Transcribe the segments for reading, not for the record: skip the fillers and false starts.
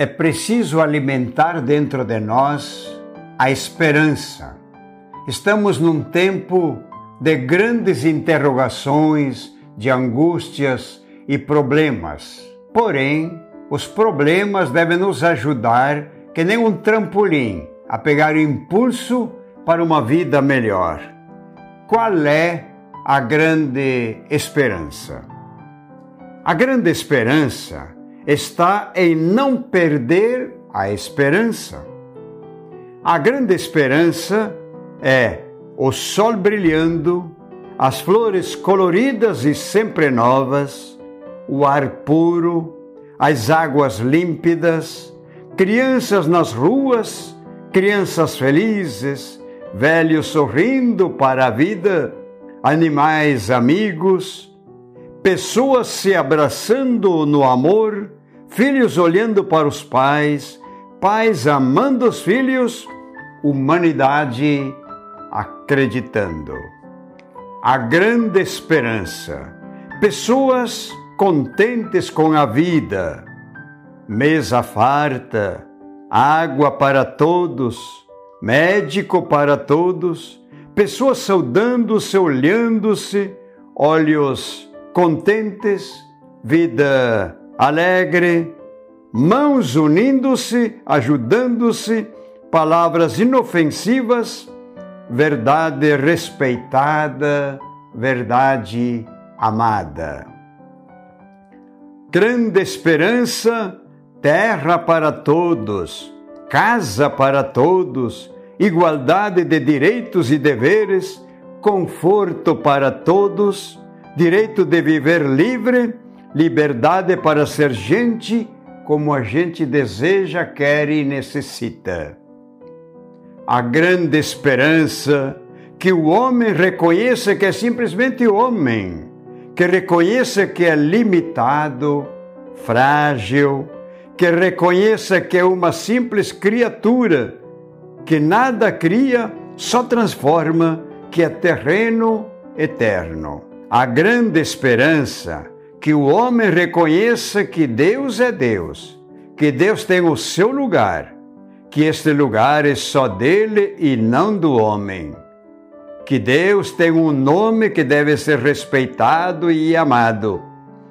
É preciso alimentar dentro de nós a esperança. Estamos num tempo de grandes interrogações, de angústias e problemas. Porém, os problemas devem nos ajudar, que nem um trampolim, a pegar o impulso para uma vida melhor. Qual é a grande esperança? A grande esperança está em não perder a esperança. A grande esperança é o sol brilhando, as flores coloridas e sempre novas, o ar puro, as águas límpidas, crianças nas ruas, crianças felizes, velhos sorrindo para a vida, animais amigos, pessoas se abraçando no amor, filhos olhando para os pais, pais amando os filhos, humanidade acreditando. A grande esperança, pessoas contentes com a vida, mesa farta, água para todos, médico para todos, pessoas saudando-se, olhando-se, olhos contentes, vida alegre, mãos unindo-se, ajudando-se, palavras inofensivas, verdade respeitada, verdade amada. Grande esperança, terra para todos, casa para todos, igualdade de direitos e deveres, conforto para todos, direito de viver livre, liberdade para ser gente como a gente deseja, quer e necessita. A grande esperança, que o homem reconheça que é simplesmente homem, que reconheça que é limitado, frágil, que reconheça que é uma simples criatura, que nada cria, só transforma, que é terreno eterno. A grande esperança, que o homem reconheça que Deus é Deus, que Deus tem o seu lugar, que este lugar é só dele e não do homem, que Deus tem um nome que deve ser respeitado e amado,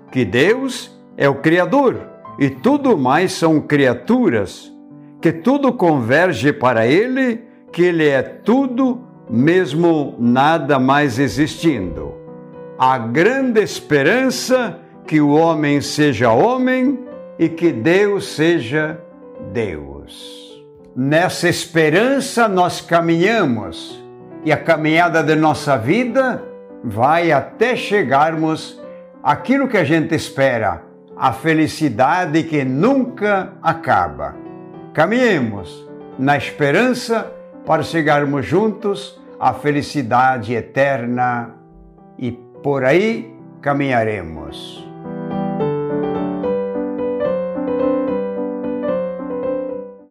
que Deus é o Criador e tudo mais são criaturas, que tudo converge para Ele, que Ele é tudo, mesmo nada mais existindo. A grande esperança, que o homem seja homem e que Deus seja Deus. Nessa esperança nós caminhamos, e a caminhada de nossa vida vai até chegarmos àquilo que a gente espera, a felicidade que nunca acaba. Caminhemos na esperança para chegarmos juntos à felicidade eterna, e por aí caminharemos.